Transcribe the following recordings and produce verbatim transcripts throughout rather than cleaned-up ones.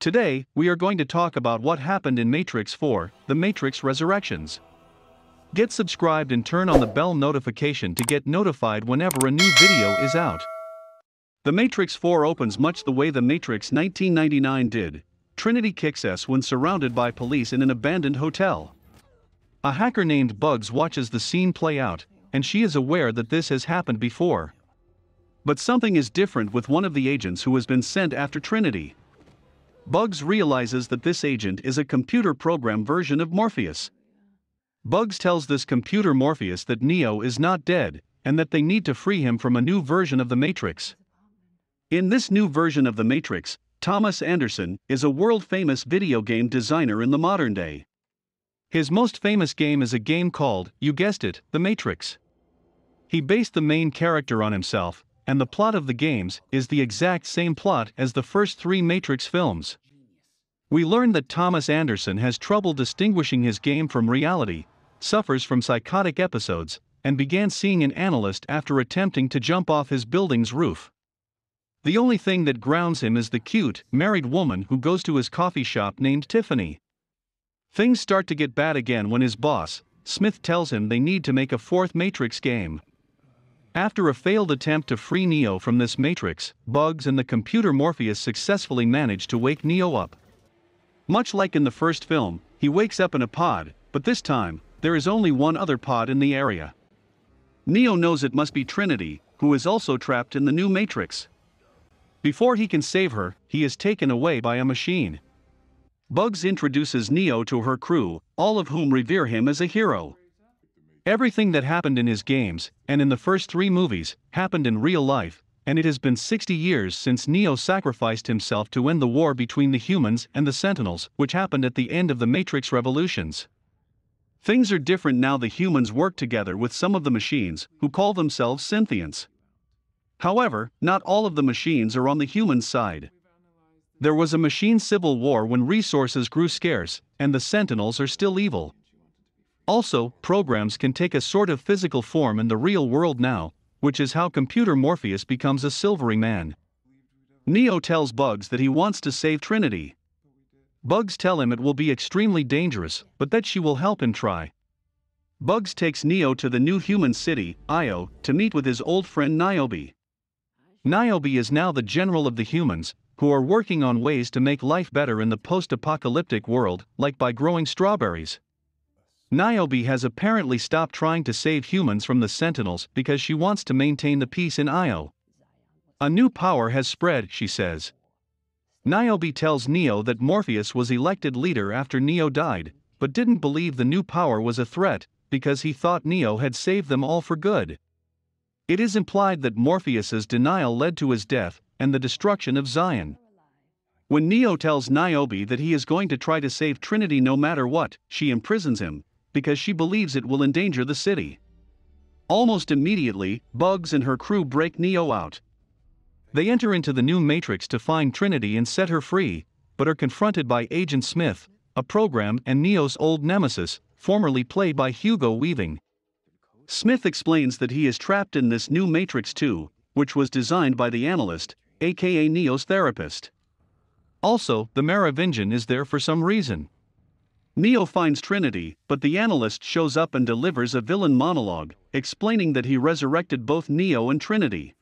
Today, we are going to talk about what happened in Matrix four, The Matrix Resurrections. Get subscribed and turn on the bell notification to get notified whenever a new video is out. The Matrix four opens much the way The Matrix nineteen ninety-nine did. Trinity kicks ass when surrounded by police in an abandoned hotel. A hacker named Bugs watches the scene play out, and she is aware that this has happened before. But something is different with one of the agents who has been sent after Trinity. Bugs realizes that this agent is a computer program version of Morpheus. Bugs tells this computer Morpheus that Neo is not dead, and that they need to free him from a new version of the Matrix. In this new version of the Matrix, Thomas Anderson is a world-famous video game designer in the modern day. His most famous game is a game called, you guessed it, The Matrix. He based the main character on himself, and the plot of the games is the exact same plot as the first three Matrix films. We learn that Thomas Anderson has trouble distinguishing his game from reality, suffers from psychotic episodes, and began seeing an analyst after attempting to jump off his building's roof. The only thing that grounds him is the cute, married woman who goes to his coffee shop named Tiffany. Things start to get bad again when his boss, Smith, tells him they need to make a fourth Matrix game. After a failed attempt to free Neo from this Matrix, Bugs and the computer Morpheus successfully manage to wake Neo up. Much like in the first film, he wakes up in a pod, but this time, there is only one other pod in the area. Neo knows it must be Trinity, who is also trapped in the new Matrix. Before he can save her, he is taken away by a machine. Bugs introduces Neo to her crew, all of whom revere him as a hero. Everything that happened in his games, and in the first three movies, happened in real life, and it has been sixty years since Neo sacrificed himself to end the war between the humans and the Sentinels, which happened at the end of the Matrix Revolutions. Things are different now. The humans work together with some of the machines, who call themselves Synthians. However, not all of the machines are on the human side. There was a machine civil war when resources grew scarce, and the Sentinels are still evil. Also, programs can take a sort of physical form in the real world now, which is how computer Morpheus becomes a silvery man. Neo tells Bugs that he wants to save Trinity. Bugs tells him it will be extremely dangerous, but that she will help him try. Bugs takes Neo to the new human city, Io, to meet with his old friend Niobe. Niobe is now the general of the humans, who are working on ways to make life better in the post-apocalyptic world, like by growing strawberries. Niobe has apparently stopped trying to save humans from the Sentinels because she wants to maintain the peace in Io. A new power has spread, she says. Niobe tells Neo that Morpheus was elected leader after Neo died, but didn't believe the new power was a threat, because he thought Neo had saved them all for good. It is implied that Morpheus's denial led to his death and the destruction of Zion. When Neo tells Niobe that he is going to try to save Trinity no matter what, she imprisons him, because she believes it will endanger the city. Almost immediately, Bugs and her crew break Neo out. They enter into the new Matrix to find Trinity and set her free, but are confronted by Agent Smith, a program and Neo's old nemesis, formerly played by Hugo Weaving. Smith explains that he is trapped in this new Matrix two, which was designed by the analyst, aka Neo's therapist. Also, the Merovingian is there for some reason. Neo finds Trinity, but the analyst shows up and delivers a villain monologue, explaining that he resurrected both Neo and Trinity.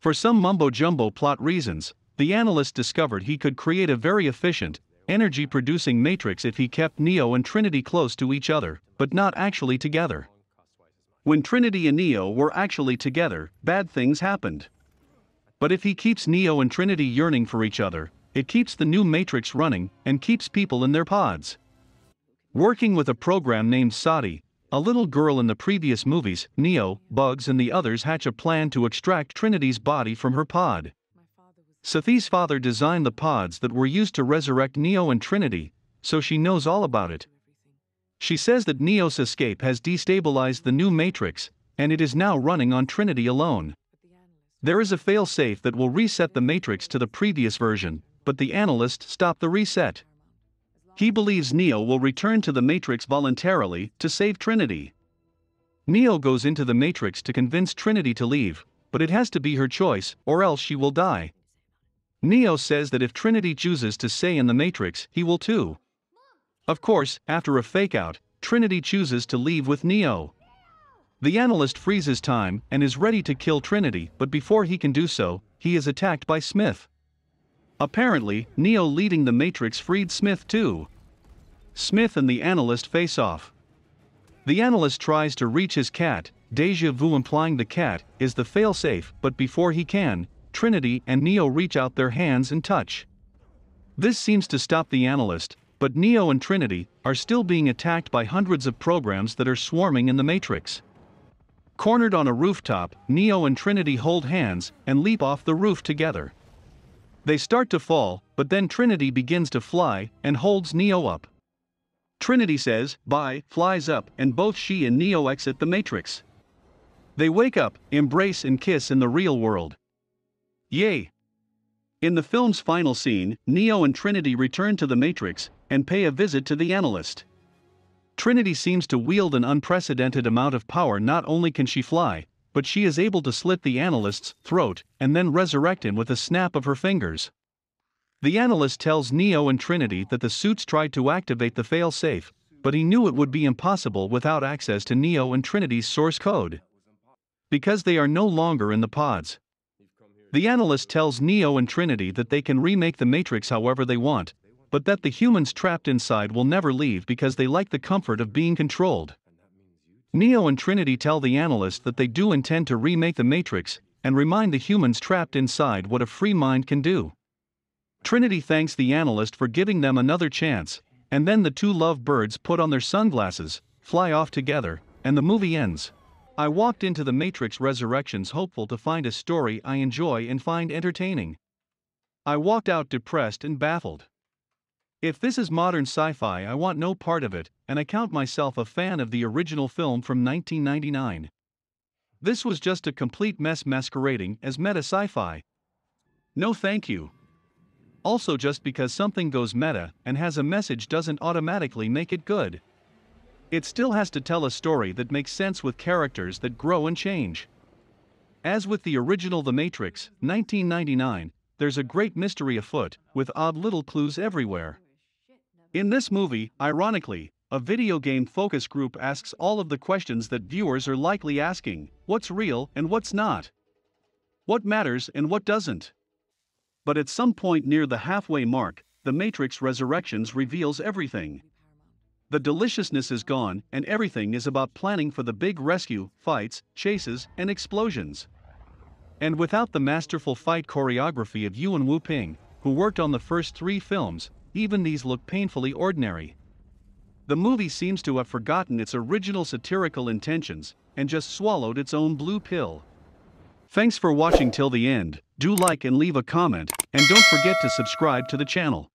For some mumbo-jumbo plot reasons, the analyst discovered he could create a very efficient, energy-producing Matrix if he kept Neo and Trinity close to each other, but not actually together. When Trinity and Neo were actually together, bad things happened. But if he keeps Neo and Trinity yearning for each other, it keeps the new Matrix running and keeps people in their pods. Working with a program named Sati, a little girl in the previous movies, Neo, Bugs and the others hatch a plan to extract Trinity's body from her pod. Sati's father designed the pods that were used to resurrect Neo and Trinity, so she knows all about it. She says that Neo's escape has destabilized the new Matrix, and it is now running on Trinity alone. There is a failsafe that will reset the Matrix to the previous version, but the analyst stopped the reset. He believes Neo will return to the Matrix voluntarily to save Trinity. Neo goes into the Matrix to convince Trinity to leave, but it has to be her choice, or else she will die. Neo says that if Trinity chooses to stay in the Matrix, he will too. Of course, after a fake-out, Trinity chooses to leave with Neo. The analyst freezes time and is ready to kill Trinity, but before he can do so, he is attacked by Smith. Apparently, Neo leading the Matrix freed Smith too. Smith and the analyst face off. The analyst tries to reach his cat, Deja Vu, implying the cat is the failsafe, but before he can, Trinity and Neo reach out their hands and touch. This seems to stop the analyst, but Neo and Trinity are still being attacked by hundreds of programs that are swarming in the Matrix. Cornered on a rooftop, Neo and Trinity hold hands and leap off the roof together. They start to fall, but then Trinity begins to fly and holds Neo up. Trinity says, "Bye," flies up, and both she and Neo exit the Matrix. They wake up, embrace and kiss in the real world. Yay! In the film's final scene, Neo and Trinity return to the Matrix and pay a visit to the analyst. Trinity seems to wield an unprecedented amount of power. Not only can she fly, but she is able to slit the analyst's throat and then resurrect him with a snap of her fingers. The analyst tells Neo and Trinity that the suits tried to activate the failsafe, but he knew it would be impossible without access to Neo and Trinity's source code, because they are no longer in the pods. The analyst tells Neo and Trinity that they can remake the Matrix however they want, but that the humans trapped inside will never leave because they like the comfort of being controlled. Neo and Trinity tell the analyst that they do intend to remake the Matrix and remind the humans trapped inside what a free mind can do. Trinity thanks the analyst for giving them another chance, and then the two lovebirds put on their sunglasses, fly off together, and the movie ends. I walked into The Matrix Resurrections hopeful to find a story I enjoy and find entertaining. I walked out depressed and baffled. If this is modern sci-fi, I want no part of it, and I count myself a fan of the original film from nineteen ninety-nine. This was just a complete mess masquerading as meta sci-fi. No thank you. Also, just because something goes meta and has a message doesn't automatically make it good. It still has to tell a story that makes sense with characters that grow and change. As with the original The Matrix, nineteen ninety-nine, there's a great mystery afoot, with odd little clues everywhere. In this movie, ironically, a video game focus group asks all of the questions that viewers are likely asking: what's real and what's not? What matters and what doesn't? But at some point near the halfway mark, The Matrix Resurrections reveals everything. The deliciousness is gone, and everything is about planning for the big rescue, fights, chases, and explosions. And without the masterful fight choreography of Yuen Woo-Ping, who worked on the first three films, even these look painfully ordinary. The movie seems to have forgotten its original satirical intentions and just swallowed its own blue pill. Thanks for watching till the end. Do like and leave a comment, and don't forget to subscribe to the channel.